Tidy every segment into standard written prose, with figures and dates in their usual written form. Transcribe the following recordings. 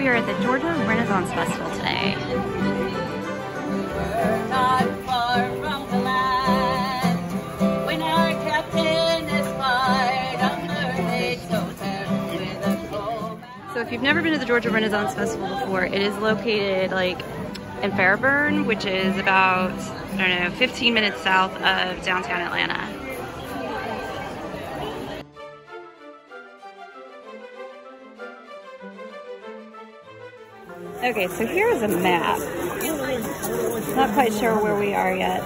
We are at the Georgia Renaissance Festival today. We're not far from the land. When our captain espied on the rage with a coal. So if you've never been to the Georgia Renaissance Festival before, it is located like in Fairburn, which is about, I don't know, 15 minutes south of downtown Atlanta. Okay, so here's a map. Not quite sure where we are yet.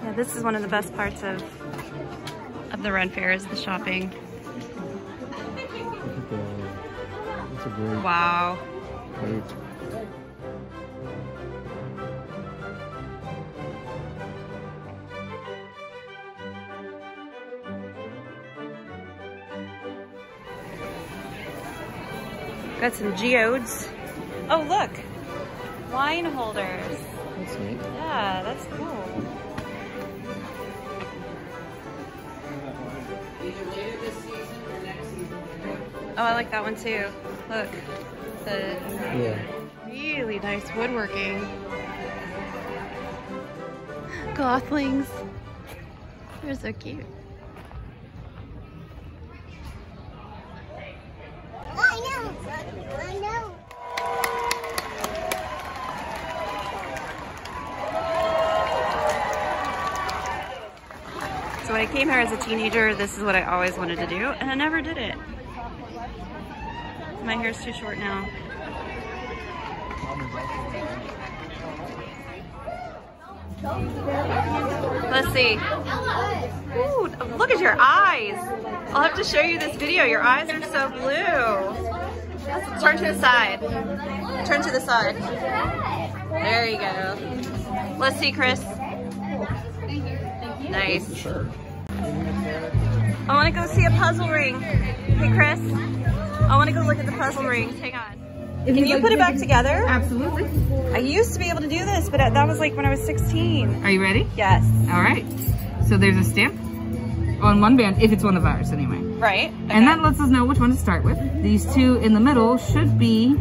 Yeah, this is one of the best parts of the Ren Fair is the shopping. That's a great. Wow. Great. Got some geodes. Oh, look! Wine holders. That's neat. Yeah, that's cool. Oh, I like that one too. Look. The really nice woodworking. Gothlings. They're so cute. So when I came here as a teenager, this is what I always wanted to do, and I never did it. My hair's too short now. Let's see. Ooh, look at your eyes. I'll have to show you this video. Your eyes are so blue. Turn to the side. Turn to the side. There you go. Let's see, Chris. Nice. I want to go see a puzzle ring. Hey, Chris. I want to go look at the puzzle rings. Hang on. Can you put it back together? Absolutely. I used to be able to do this, but that was like when I was 16. Are you ready? Yes. All right. So there's a stamp on one band, if it's one of ours anyway. Right. Okay. And that lets us know which one to start with. These two in the middle should be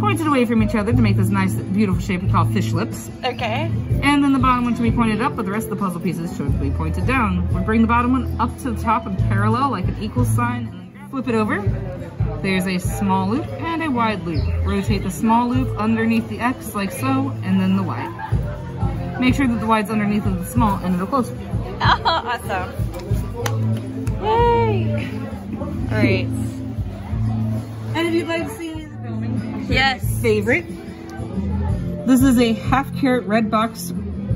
pointed away from each other to make this nice, beautiful shape we call fish lips. Okay. And then the bottom one should be pointed up, but the rest of the puzzle pieces should be pointed down. We'll bring the bottom one up to the top and parallel, like an equal sign, and then flip it over. There's a small loop and a wide loop. Rotate the small loop underneath the X, like so, and then the wide. Make sure that the wide's underneath of the small, and it'll close. Oh, awesome. Yay! All right. And if you'd like to see yes. Favorite. This is a half carat red box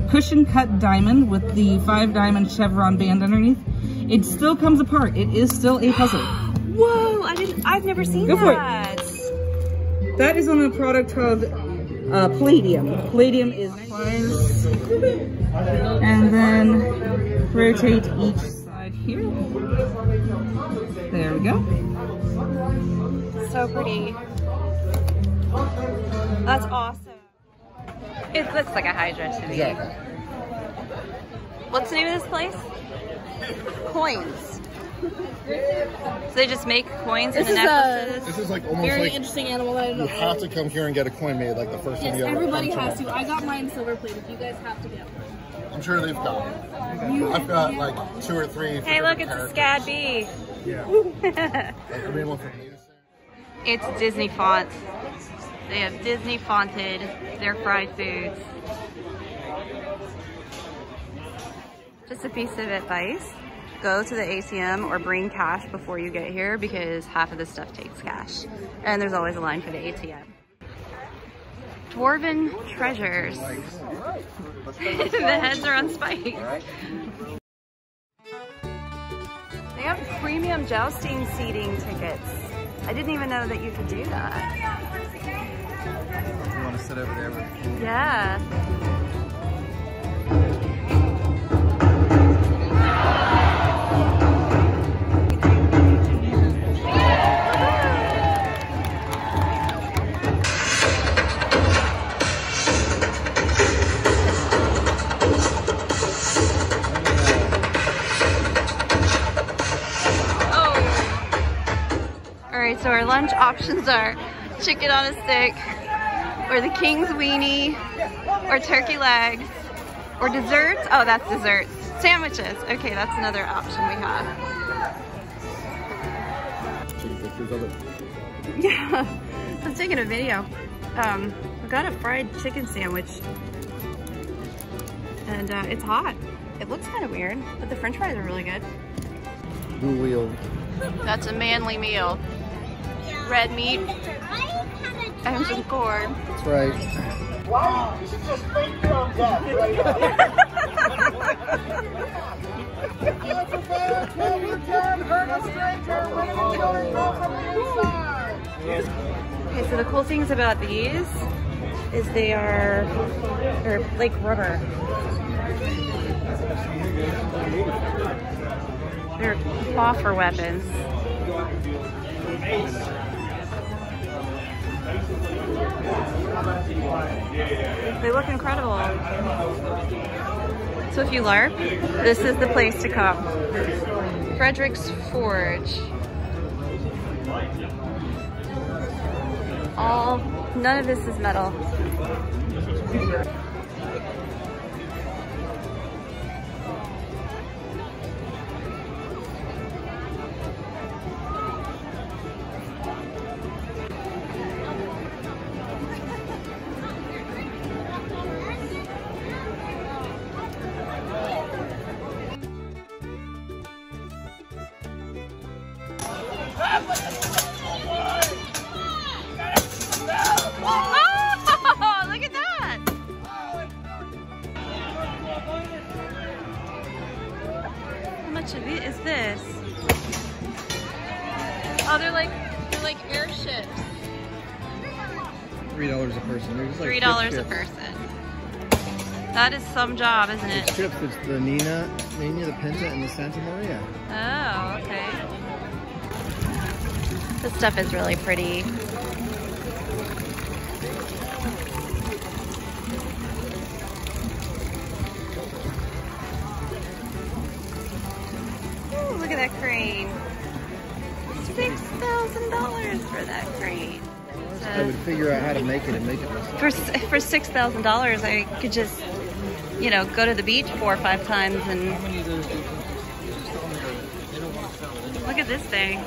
cushion cut diamond with the 5 diamond chevron band underneath. It still comes apart. It is still a puzzle. Whoa, I've never seen that. Go for it. That is on a product called palladium. Palladium is nice. And then rotate each side here. There we go. So pretty. That's awesome. It looks like a hydra to me. Exactly. What's the name of this place? Coins. So they just make coins in the necklaces? This is like almost very like interesting animal. I don't know. You have to come here and get a coin made like the first time you ever. Everybody has to. I got mine silver plated. You guys have to get one. I'm sure they've got it. I've got like 2 or 3. Hey, look, it's a Scad Bee. Yeah. I mean, one for me. It's Disney fonts. They have Disney fonted their fried foods. Just a piece of advice, go to the ATM or bring cash before you get here because half of the stuff takes cash. And there's always a line for the ATM. Dwarven treasures. The heads are on spikes. They have premium jousting seating tickets. I didn't even know that you could do that. You want to sit over there? Yeah. Alright, so our lunch options are chicken on a stick, or the king's weenie, or turkey legs, or desserts. Oh, that's desserts. Sandwiches. Okay, that's another option we have. Yeah, I'm taking a video. We got a fried chicken sandwich, and it's hot. It looks kind of weird, but the french fries are really good. Blue wheel. That's a manly meal. Red meat and some corn. That's right. Wow, you should just fake your own death right now. Okay, so the cool things about these is they are like rubber. They're offer weapons. They look incredible. So if you LARP, this is the place to come. Frederick's Forge. None of this is metal. $3 a person. That is some job, isn't it? It's chips. It's the Nina, the Pinta, and the Santa Maria. Oh, okay. This stuff is really pretty. Ooh, look at that crane. $6,000 for that crane. I would figure out how to make it and make it myself. For $6,000, I could just, you know, go to the beach 4 or 5 times and... Look at this thing.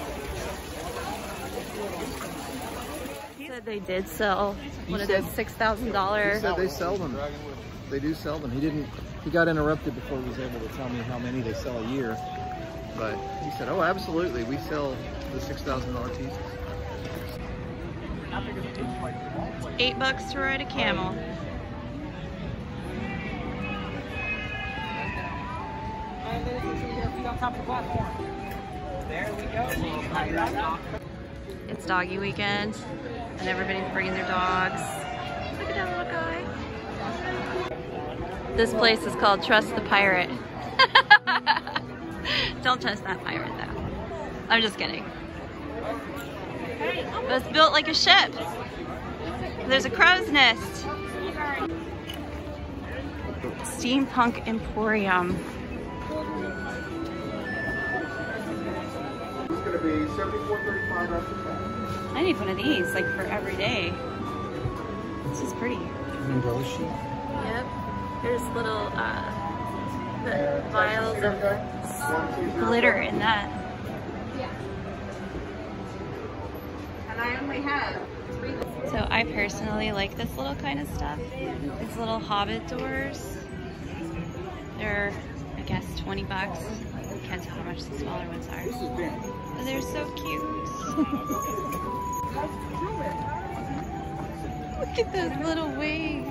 He said they did sell one of those $6,000. He said they sell them. They do sell them. He didn't... He got interrupted before he was able to tell me how many they sell a year. But he said, oh, absolutely, we sell the $6,000 pieces. $8 to ride a camel. It's doggy weekend, and everybody's bringing their dogs. Look at that little guy. This place is called Trust the Pirate. Don't trust that pirate, though. I'm just kidding. It was built like a ship. There's a crow's nest. Steampunk Emporium. It's going to be $74.35 after tax. I need one of these, like, for every day. This is pretty. An umbrella sheet. Yep. There's little the vials of glitter in that. So I personally like this little kind of stuff. These little hobbit doors. They're, I guess, $20. I can't tell how much the smaller ones are. But they're so cute. Look at those little wings.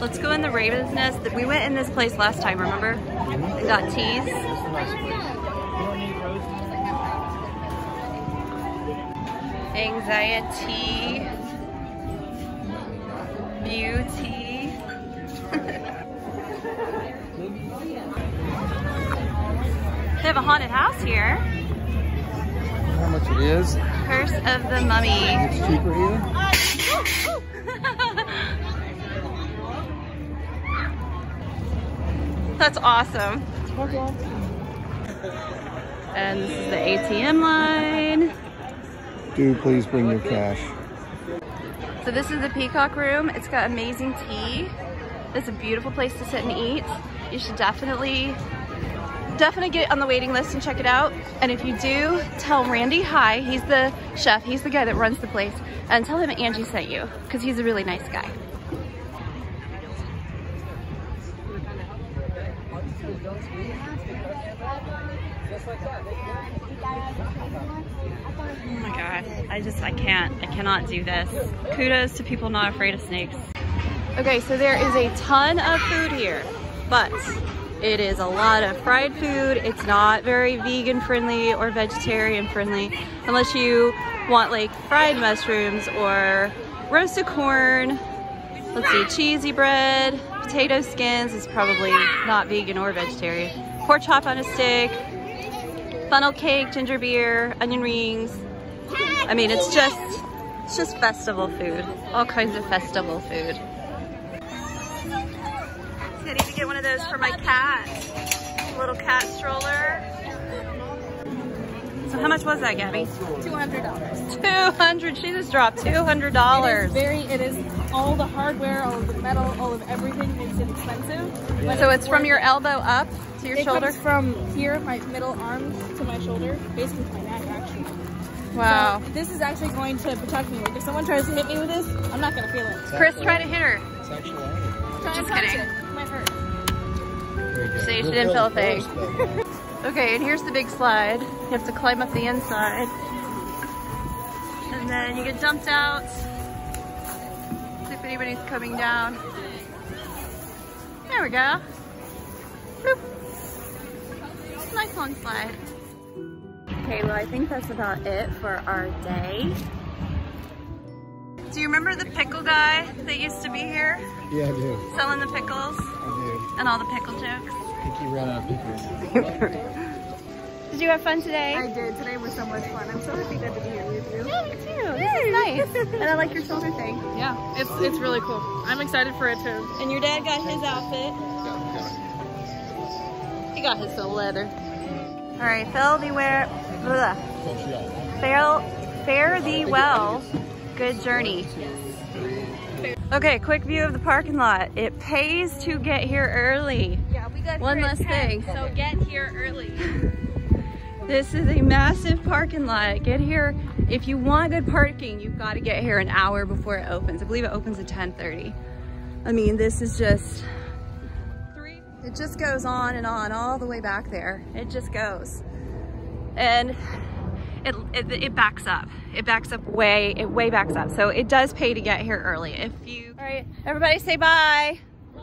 Let's go in the Raven's Nest. We went in this place last time, remember? And got teas. Anxiety, beauty. They have a haunted house here. How much it is? Curse of the Mummy. It's cheaper here. That's awesome. And this is the ATM line. do please bring your cash. So this is the Peacock Room. It's got amazing tea. It's a beautiful place to sit and eat. You should definitely get on the waiting list and check it out. And if you do, tell Randy hi. He's the chef. He's the guy that runs the place. And tell him Angie sent you, because he's a really nice guy. Oh my god, I cannot do this. Kudos to people not afraid of snakes. Okay, so there is a ton of food here, but it is a lot of fried food. It's not very vegan friendly or vegetarian friendly, unless you want like fried mushrooms or roasted corn. Let's see, cheesy bread, potato skins is probably not vegan or vegetarian. Pork chop on a stick, funnel cake, ginger beer, onion rings. I mean, it's just festival food. All kinds of festival food. I need to get one of those for my cat. A little cat stroller. So how much was that, Gabby? $200. $200. She just dropped $200. It is all the hardware, all of the metal, all of everything makes it expensive. But so it's from your elbow up to your shoulder? It's from here, my middle arm to my shoulder, basically to my neck, actually. Wow. So this is actually going to protect me. Like if someone tries to hit me with this, I'm not going to feel it. Chris, try to hit her. It's actually just kidding. It might hurt. So you didn't feel a thing. Okay, and here's the big slide. You have to climb up the inside. And then you get dumped out. See if anybody's coming down. There we go. Boop. Nice long slide. Okay, well I think that's about it for our day. Do you remember the pickle guy that used to be here? Yeah, I do. Selling the pickles? I do. And all the pickle jokes? I think he ran out of pickles. Did you have fun today? I did. Today was so much fun. I'm so happy to be here with you. Yeah, me too. Yay. This is nice. And I like your shoulder thing. Yeah, it's really cool. I'm excited for it too. And your dad got his outfit. He got his little leather. Alright, fare thee well. Fare thee well. Good journey. Okay, quick view of the parking lot. It pays to get here early. Yeah, we got one less thing. So get here early. This is a massive parking lot. Get here if you want good parking. You've got to get here an hour before it opens. I believe it opens at 10:30. I mean, this is just it just goes on and on all the way back there. It just goes. And it backs up. It backs up way backs up. So it does pay to get here early. If you, all right, everybody say bye. Bye.